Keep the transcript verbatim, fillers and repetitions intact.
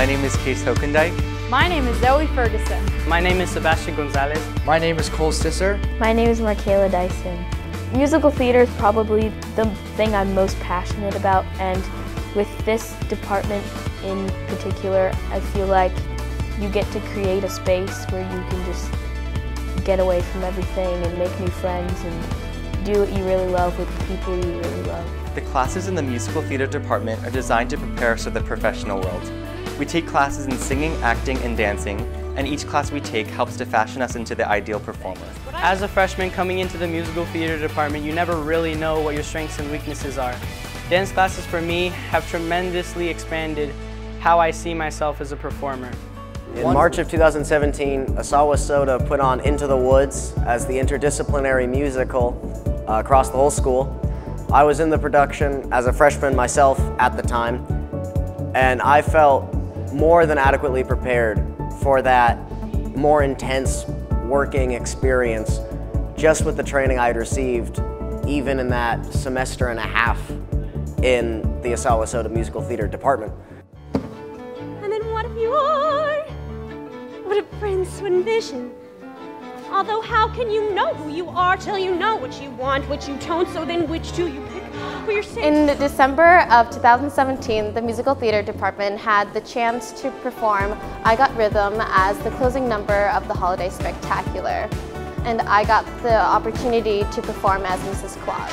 My name is Case Hokendike. My name is Zoe Ferguson. My name is Sebastian Gonzalez. My name is Cole Sisser. My name is Markayla Dyson. Musical theater is probably the thing I'm most passionate about, and with this department in particular, I feel like you get to create a space where you can just get away from everything and make new friends and do what you really love with the people you really love. The classes in the musical theater department are designed to prepare us for the professional world. We take classes in singing, acting, and dancing, and each class we take helps to fashion us into the ideal performer. As a freshman coming into the musical theater department, you never really know what your strengths and weaknesses are. Dance classes for me have tremendously expanded how I see myself as a performer. In March of two thousand seventeen, Asawa SOTA put on Into the Woods as the interdisciplinary musical uh, across the whole school. I was in the production as a freshman myself at the time, and I felt more than adequately prepared for that more intense working experience just with the training I had received even in that semester and a half in the Asawa SOTA Musical Theater Department. And then what if you are? What a prince would envision. Although how can you know who you are till you know what you want, what you don't, so then which do you pick? In December of two thousand seventeen, the musical theater department had the chance to perform I Got Rhythm as the closing number of the holiday spectacular. And I got the opportunity to perform as Missus Claus.